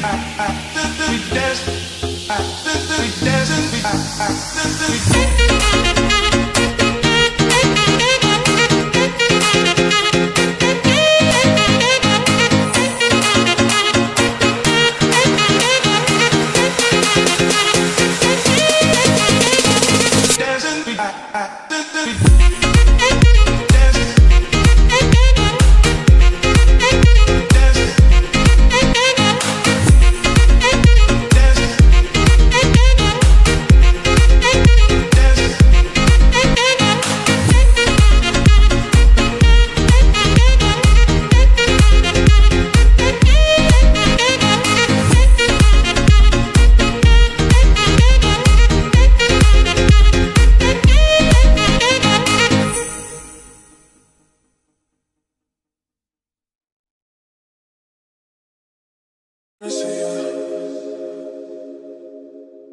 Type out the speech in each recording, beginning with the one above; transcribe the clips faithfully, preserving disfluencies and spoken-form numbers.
I see you, I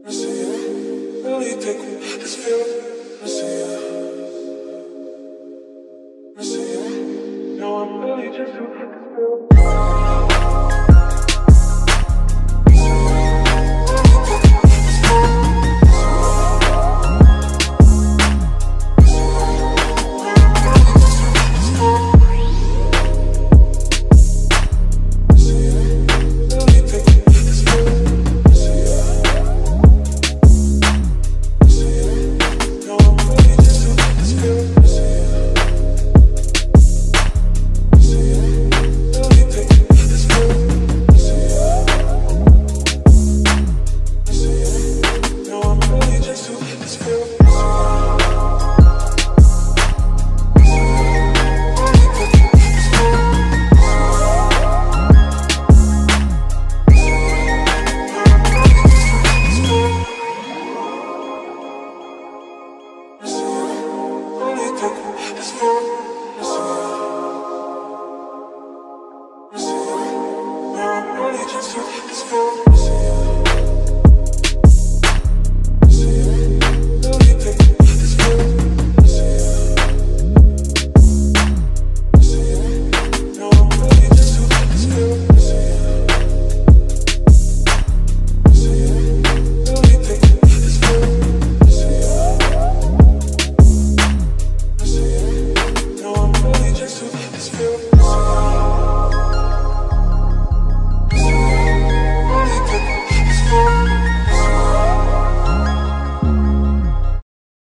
see you, I really take me, I feel, I see you.